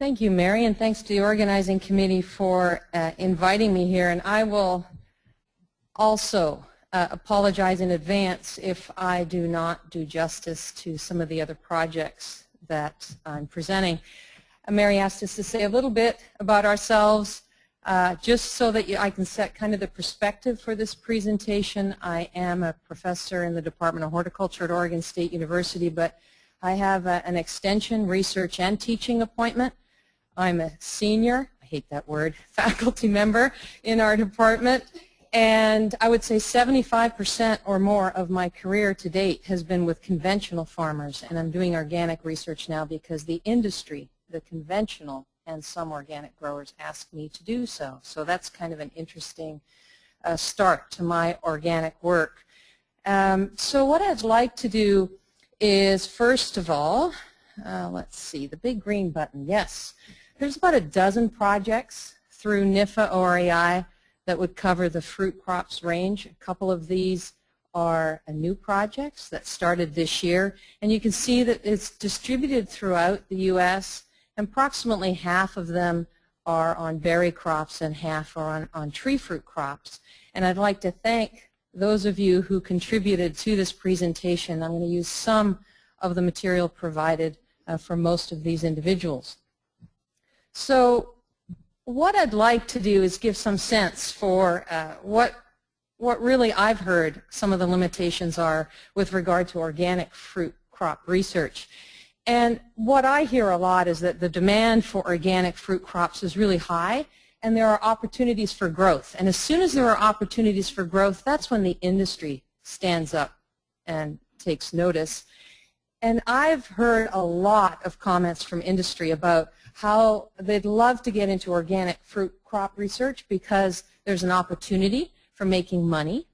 Thank you, Mary, and thanks to the organizing committee for inviting me here. And I will also apologize in advance if I do not do justice to some of the other projects that I'm presenting. Mary asked us to say a little bit about ourselves, just so that I can set kind of the perspective for this presentation. I am a professor in the Department of Horticulture at Oregon State University, but I have an extension research and teaching appointment. I'm a senior, I hate that word, faculty member in our department, and I would say 75% or more of my career to date has been with conventional farmers, and I'm doing organic research now because the industry, the conventional and some organic growers, asked me to do so. So that's kind of an interesting start to my organic work. So what I'd like to do is, first of all, let's see, the big green button, yes. There's about a dozen projects through NIFA OREI that would cover the fruit crops range. A couple of these are new projects that started this year, and you can see that it's distributed throughout the U.S., and approximately half of them are on berry crops and half are on tree fruit crops. And I'd like to thank those of you who contributed to this presentation. I'm going to use some of the material provided for most of these individuals. So what I'd like to do is give some sense for what really I've heard some of the limitations are with regard to organic fruit crop research. And what I hear a lot is that the demand for organic fruit crops is really high, and there are opportunities for growth. And as soon as there are opportunities for growth, that's when the industry stands up and takes notice. And I've heard a lot of comments from industry about how they'd love to get into organic fruit crop research because there's an opportunity for making money,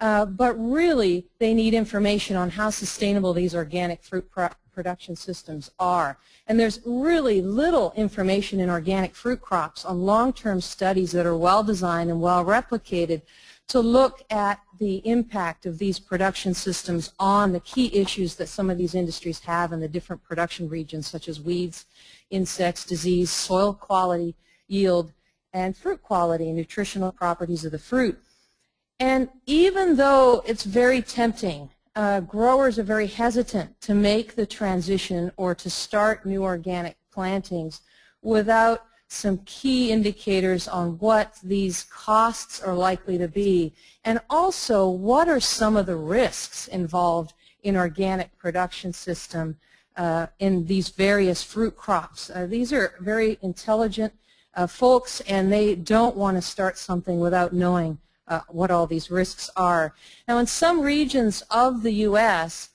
but really they need information on how sustainable these organic fruit production systems are. And there's really little information in organic fruit crops on long-term studies that are well designed and well replicated to look at the impact of these production systems on the key issues that some of these industries have in the different production regions, such as weeds, insects, disease, soil quality, yield, and fruit quality and nutritional properties of the fruit. And even though it's very tempting, growers are very hesitant to make the transition or to start new organic plantings without some key indicators on what these costs are likely to be, and also what are some of the risks involved in organic production system in these various fruit crops. These are very intelligent folks, and they don't want to start something without knowing what all these risks are. Now, in some regions of the U.S.,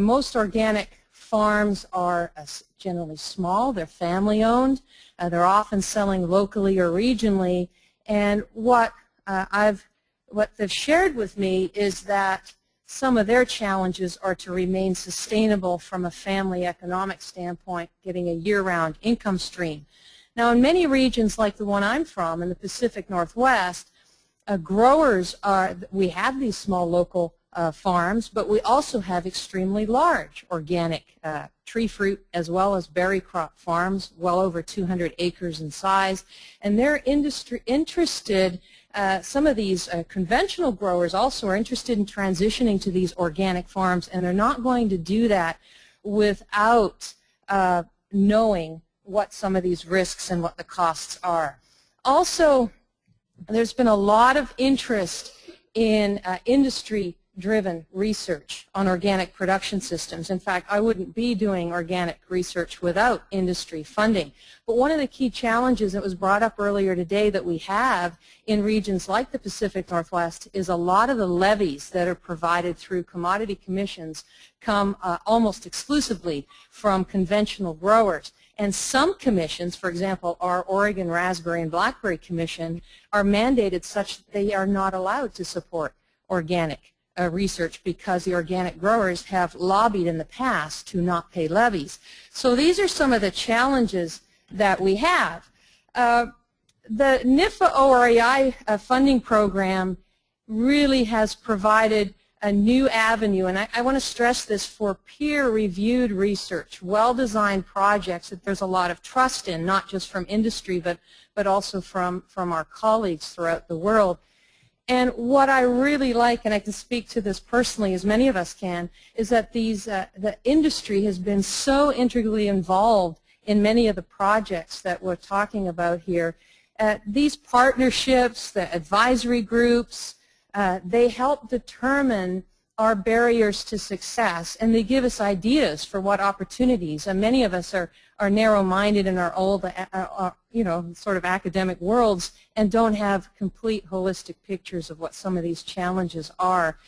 most organic farms are generally small. They're family-owned. They're often selling locally or regionally. And what they've shared with me is that some of their challenges are to remain sustainable from a family economic standpoint, getting a year-round income stream. Now, in many regions like the one I'm from in the Pacific Northwest, growers are, we have these small local farms, but we also have extremely large organic tree fruit as well as berry crop farms, well over 200 acres in size. And they're interested, some of these conventional growers also are interested in transitioning to these organic farms, and they're not going to do that without knowing what some of these risks and what the costs are. Also, there's been a lot of interest in industry-driven research on organic production systems. In fact, I wouldn't be doing organic research without industry funding. But one of the key challenges that was brought up earlier today that we have in regions like the Pacific Northwest is a lot of the levies that are provided through commodity commissions come almost exclusively from conventional growers. And some commissions, for example, our Oregon Raspberry and Blackberry Commission, are mandated such that they are not allowed to support organic research because the organic growers have lobbied in the past to not pay levies. So these are some of the challenges that we have. The NIFA OREI funding program really has provided a new avenue, and I want to stress this, for peer-reviewed research, well-designed projects that there's a lot of trust in, not just from industry, but also from our colleagues throughout the world. And what I really like, and I can speak to this personally, as many of us can, is that these the industry has been so integrally involved in many of the projects that we're talking about here. These partnerships, the advisory groups, they help determine our barriers to success, and they give us ideas for what opportunities. And many of us are narrow-minded in our old, you know, sort of academic worlds, and don't have complete holistic pictures of what some of these challenges are.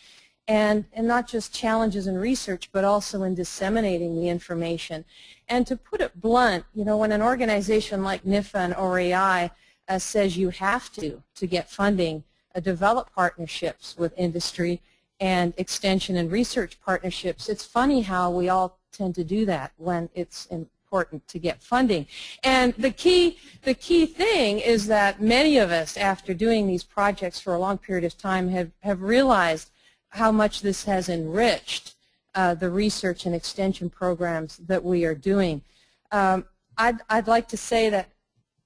And not just challenges in research, but also in disseminating the information. And to put it blunt, you know, when an organization like NIFA and OREI says you have to get funding, develop partnerships with industry and extension and research partnerships. It's funny how we all tend to do that when it's important to get funding. And the key thing is that many of us, after doing these projects for a long period of time, have realized how much this has enriched the research and extension programs that we are doing. I'd like to say that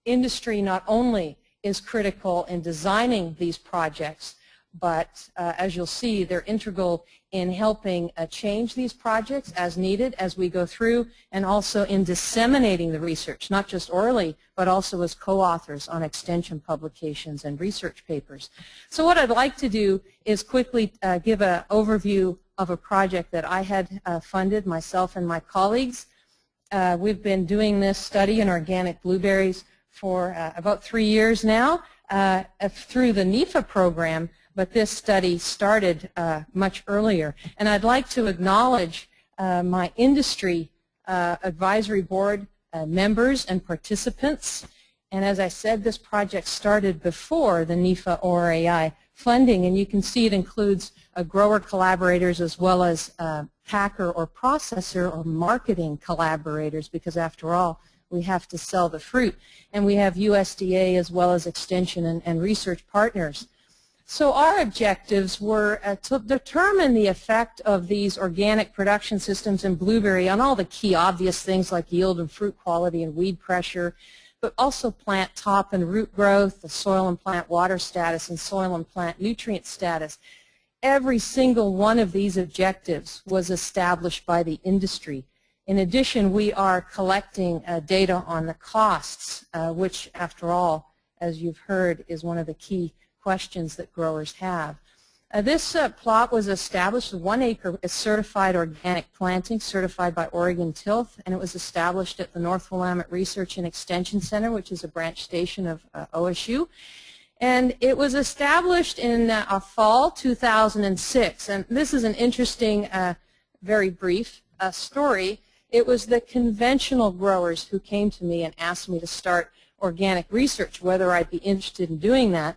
industry not only is critical in designing these projects, but as you'll see, they're integral in helping change these projects as needed as we go through, and also in disseminating the research, not just orally, but also as co-authors on extension publications and research papers. So what I'd like to do is quickly give an overview of a project that I had funded, myself and my colleagues. We've been doing this study in organic blueberries for about 3 years now through the NIFA program, but this study started much earlier. And I'd like to acknowledge my industry advisory board members and participants. And as I said, this project started before the NIFA OREI funding, and you can see it includes grower collaborators as well as packer or processor or marketing collaborators, because after all, we have to sell the fruit. And we have USDA as well as extension and research partners. So our objectives were to determine the effect of these organic production systems in blueberry on all the key obvious things like yield and fruit quality and weed pressure, but also plant top and root growth, the soil and plant water status, and soil and plant nutrient status. Every single one of these objectives was established by the industry. In addition, we are collecting data on the costs, which, after all, as you've heard, is one of the key questions that growers have. This plot was established, 1 acre is certified organic planting, certified by Oregon Tilth, and it was established at the North Willamette Research and Extension Center, which is a branch station of OSU. And it was established in fall 2006. And this is an interesting, very brief story. It was the conventional growers who came to me and asked me to start organic research, whether I'd be interested in doing that,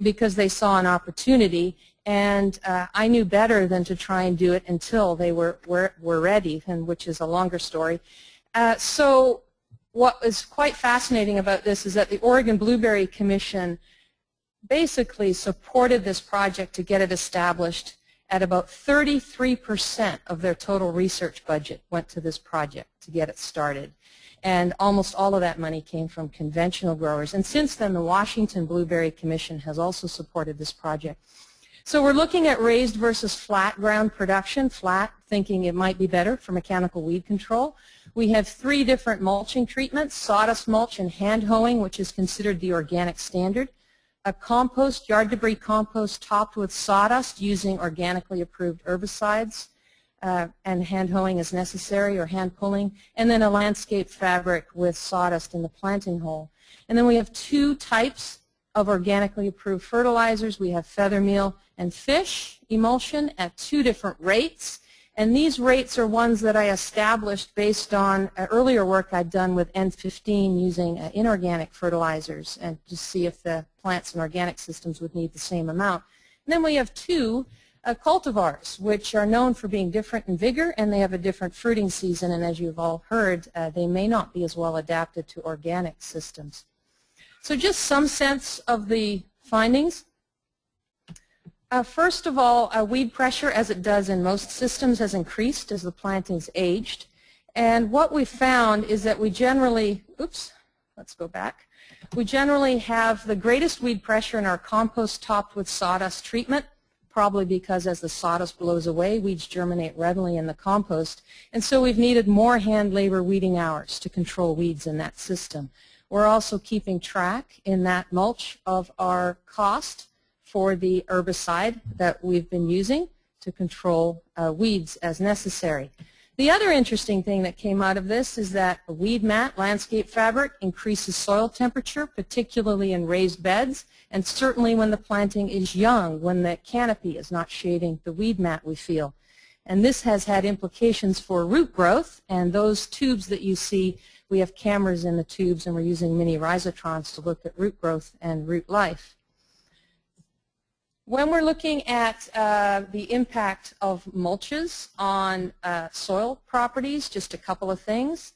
because they saw an opportunity, and I knew better than to try and do it until they were ready, and which is a longer story. So what was quite fascinating about this is that the Oregon Blueberry Commission basically supported this project to get it established. At about 33% of their total research budget went to this project to get it started. And almost all of that money came from conventional growers. And since then, the Washington Blueberry Commission has also supported this project. So we're looking at raised versus flat ground production, flat thinking it might be better for mechanical weed control. We have 3 different mulching treatments, sawdust mulch and hand hoeing, which is considered the organic standard. A compost, yard debris compost topped with sawdust using organically approved herbicides, and hand hoeing is necessary, or hand pulling, and then a landscape fabric with sawdust in the planting hole. And then we have 2 types of organically approved fertilizers. We have feather meal and fish emulsion at 2 different rates, and these rates are ones that I established based on earlier work I'd done with N15 using inorganic fertilizers, and to see if the plants in organic systems would need the same amount. And then we have 2 cultivars, which are known for being different in vigor, and they have a different fruiting season, and as you've all heard, they may not be as well adapted to organic systems. So just some sense of the findings. First of all, weed pressure, as it does in most systems, has increased as the plantings aged. And what we found is that we generally, we generally have the greatest weed pressure in our compost topped with sawdust treatment, probably because as the sawdust blows away, weeds germinate readily in the compost. And so we've needed more hand labor weeding hours to control weeds in that system. We're also keeping track in that mulch of our cost for the herbicide that we've been using to control weeds as necessary. The other interesting thing that came out of this is that a weed mat landscape fabric increases soil temperature, particularly in raised beds, and certainly when the planting is young, when the canopy is not shading the weed mat, we feel. And this has had implications for root growth, and those tubes that you see, we have cameras in the tubes and we're using mini rhizotrons to look at root growth and root life. When we're looking at the impact of mulches on soil properties, just a couple of things.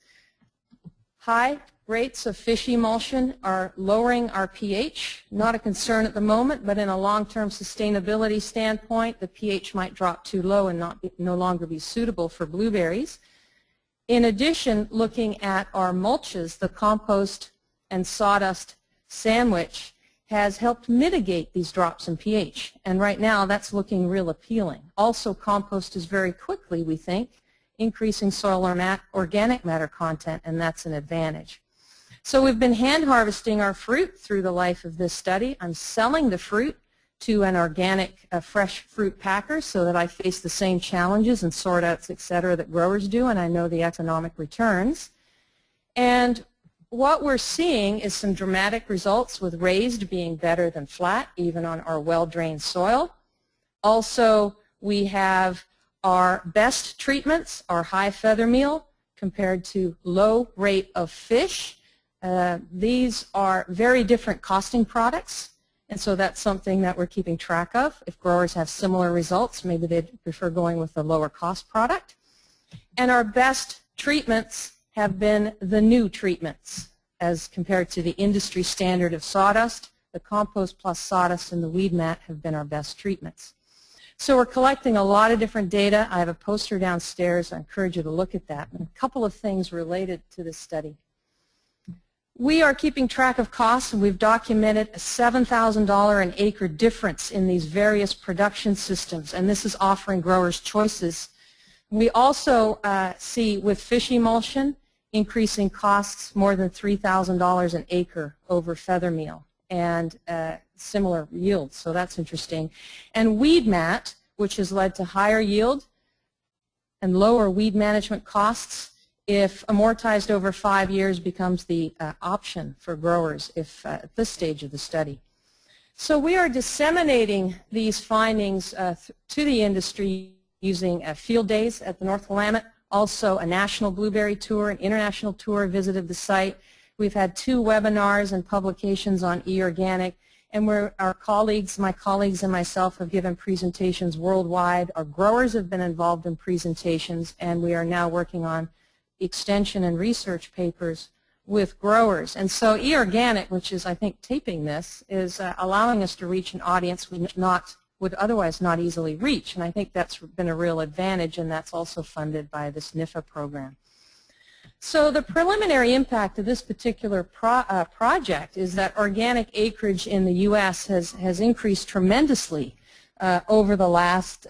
High rates of fish emulsion are lowering our pH. Not a concern at the moment, but in a long-term sustainability standpoint, the pH might drop too low and no longer be suitable for blueberries. In addition, looking at our mulches, the compost and sawdust sandwich has helped mitigate these drops in pH, and right now that's looking real appealing. Also, compost is very quickly, we think, increasing soil or organic matter content, and that's an advantage. So we've been hand harvesting our fruit through the life of this study. I'm selling the fruit to an organic fresh fruit packer so that I face the same challenges and sort outs, et cetera, that growers do, and I know the economic returns. And what we're seeing is some dramatic results, with raised being better than flat, even on our well-drained soil. Also, we have our best treatments, our high feather meal, compared to low rate of fish. These are very different costing products, and so that's something that we're keeping track of. If growers have similar results, maybe they'd prefer going with a lower cost product. And our best treatments have been the new treatments as compared to the industry standard of sawdust. The compost plus sawdust and the weed mat have been our best treatments. So we're collecting a lot of different data. I have a poster downstairs. I encourage you to look at that. And a couple of things related to this study. We are keeping track of costs, and we've documented a $7,000 an acre difference in these various production systems, and this is offering growers choices. We also see with fish emulsion increasing costs more than $3,000 an acre over feather meal and similar yields, so that's interesting. And weed mat, which has led to higher yield and lower weed management costs, if amortized over 5 years, becomes the option for growers if at this stage of the study. So we are disseminating these findings to the industry using field days at the North Willamette, also a national blueberry tour, an international tour visited the site. We've had 2 webinars and publications on eOrganic, and where our colleagues, my colleagues and myself, have given presentations worldwide. Our growers have been involved in presentations, and we are now working on extension and research papers with growers. And so eOrganic, which is, I think, taping this, is allowing us to reach an audience we would otherwise not easily reach, and I think that's been a real advantage, and that's also funded by this NIFA program. So the preliminary impact of this particular project is that organic acreage in the U.S. has increased tremendously over the last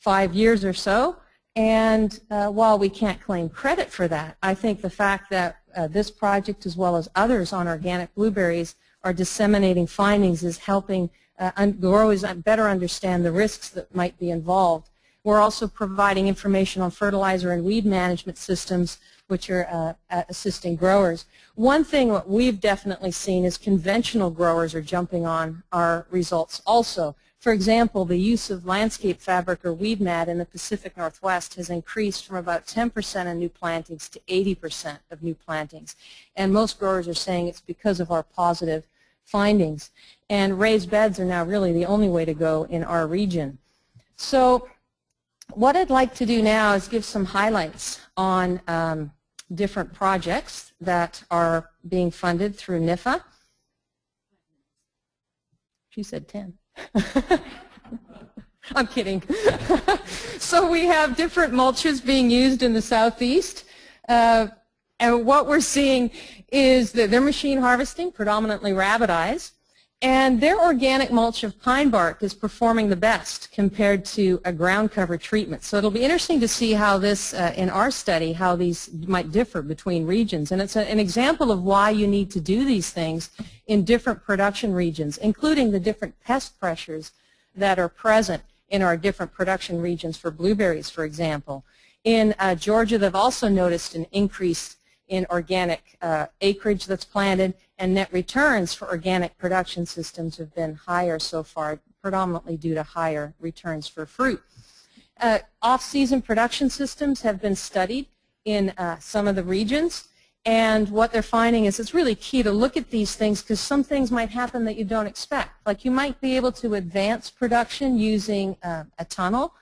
5 years or so, and while we can't claim credit for that, I think the fact that this project, as well as others on organic blueberries, are disseminating findings is helping growers better understand the risks that might be involved. We're also providing information on fertilizer and weed management systems, which are assisting growers. One thing what we've definitely seen is conventional growers are jumping on our results also. For example, the use of landscape fabric or weed mat in the Pacific Northwest has increased from about 10% of new plantings to 80% of new plantings. And most growers are saying it's because of our positive findings. And raised beds are now really the only way to go in our region. So what I'd like to do now is give some highlights on different projects that are being funded through NIFA. She said 10. I'm kidding. So we have different mulches being used in the southeast. And what we're seeing is that they're machine harvesting, predominantly rabbit eyes, and their organic mulch of pine bark is performing the best compared to a ground cover treatment. So it'll be interesting to see how this, in our study, how these might differ between regions. And it's an example of why you need to do these things in different production regions, including the different pest pressures that are present in our different production regions for blueberries, for example. In Georgia, they've also noticed an increase in organic acreage that's planted, and net returns for organic production systems have been higher so far, predominantly due to higher returns for fruit. Off-season production systems have been studied in some of the regions, and what they're finding is it's really key to look at these things because some things might happen that you don't expect. Like you might be able to advance production using a tunnel.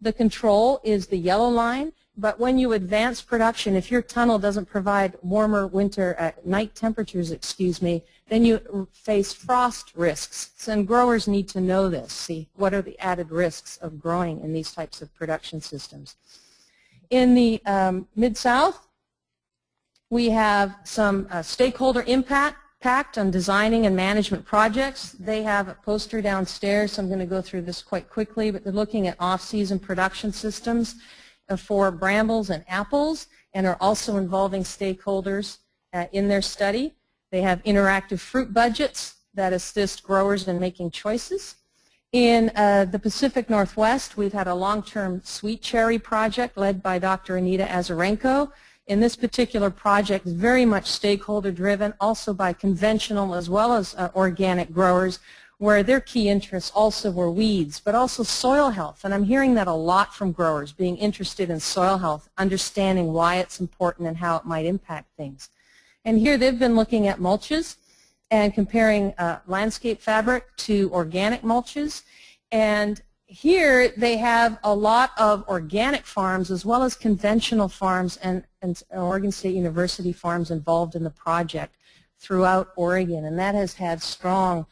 The control is the yellow line. But when you advance production, if your tunnel doesn't provide warmer winter night temperatures, then you face frost risks. And growers need to know this, see what are the added risks of growing in these types of production systems. In the Mid-South, we have some stakeholder impact on designing and management projects. They have a poster downstairs, so I'm going to go through this quite quickly, but they're looking at off-season production systems for brambles and apples, and are also involving stakeholders in their study. They have interactive fruit budgets that assist growers in making choices. In the Pacific Northwest, we've had a long-term sweet cherry project led by Dr. Anita Azarenko. In this particular project, very much stakeholder-driven, also by conventional as well as organic growers, where their key interests also were weeds, but also soil health. And I'm hearing that a lot from growers, being interested in soil health, understanding why it's important and how it might impact things. And here they've been looking at mulches and comparing landscape fabric to organic mulches. And here they have a lot of organic farms as well as conventional farms and Oregon State University farms involved in the project throughout Oregon. And that has had strong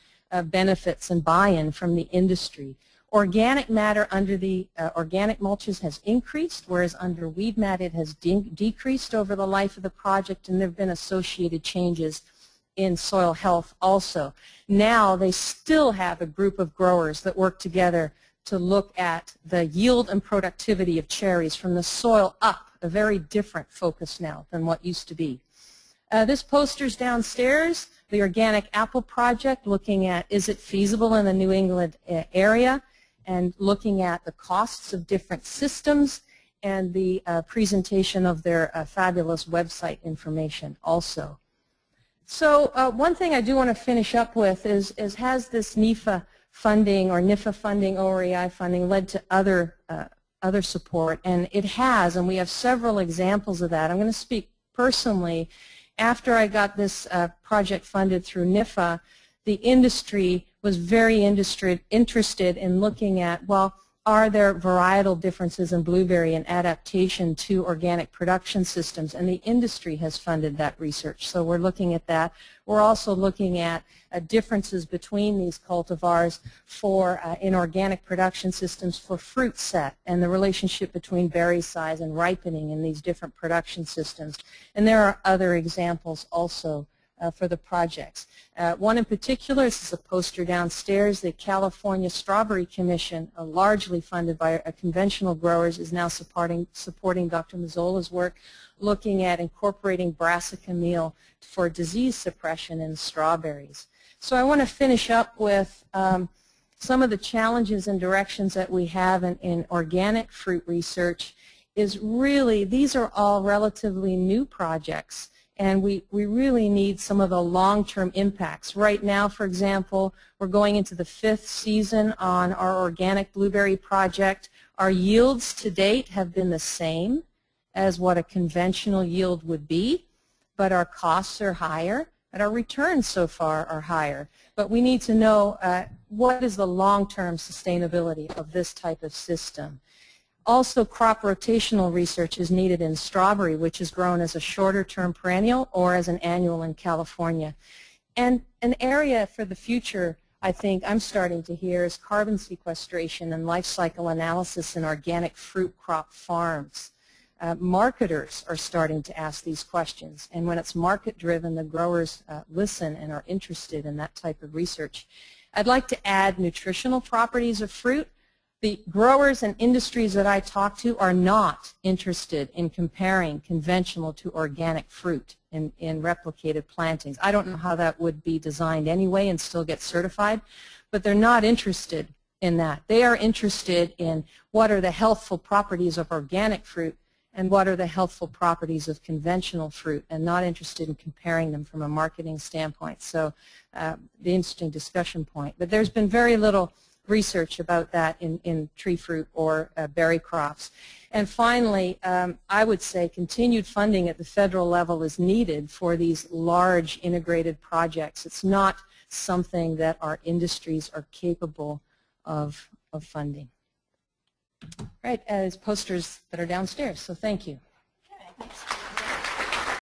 benefits and buy-in from the industry. Organic matter under the organic mulches has increased, whereas under weed mat it has decreased over the life of the project, and there have been associated changes in soil health also. Now they still have a group of growers that work together to look at the yield and productivity of cherries from the soil up, a very different focus now than what used to be. This poster's downstairs. The Organic Apple Project, looking at is it feasible in the New England area, and looking at the costs of different systems, and the presentation of their fabulous website information also. So one thing I do want to finish up with is has this NIFA funding or NIFA funding, OREI funding, led to other support? And it has, and we have several examples of that. I'm going to speak personally. After I got this project funded through NIFA, the industry was very interested in looking at, well, are there varietal differences in blueberry and adaptation to organic production systems? And the industry has funded that research, so we're looking at that. We're also looking at differences between these cultivars for in organic production systems for fruit set, and the relationship between berry size and ripening in these different production systems. And there are other examples also for the projects. One in particular, this is a poster downstairs, the California Strawberry Commission, largely funded by conventional growers, is now supporting Dr. Mazzola's work, looking at incorporating brassica meal for disease suppression in strawberries. So I want to finish up with some of the challenges and directions that we have in organic fruit research. Is really, these are all relatively new projects, and we really need some of the long-term impacts. Right now, for example, we're going into the 5th season on our organic blueberry project. Our yields to date have been the same as what a conventional yield would be, but our costs are higher, and our returns so far are higher. But we need to know what is the long-term sustainability of this type of system. Also, crop rotational research is needed in strawberry, which is grown as a shorter-term perennial or as an annual in California. And an area for the future I think I'm starting to hear is carbon sequestration and life cycle analysis in organic fruit crop farms. Marketers are starting to ask these questions, and when it's market-driven, the growers listen and are interested in that type of research. I'd like to add nutritional properties of fruit. The growers and industries that I talk to are not interested in comparing conventional to organic fruit in replicated plantings. I don't know how that would be designed anyway and still get certified, but they're not interested in that. They are interested in what are the healthful properties of organic fruit and what are the healthful properties of conventional fruit, and not interested in comparing them from a marketing standpoint. So the interesting discussion point. But there's been very little research about that in tree fruit or berry crops. And finally, I would say continued funding at the federal level is needed for these large integrated projects. It's not something that our industries are capable of funding. Right, as posters that are downstairs, so thank you. Okay, thanks.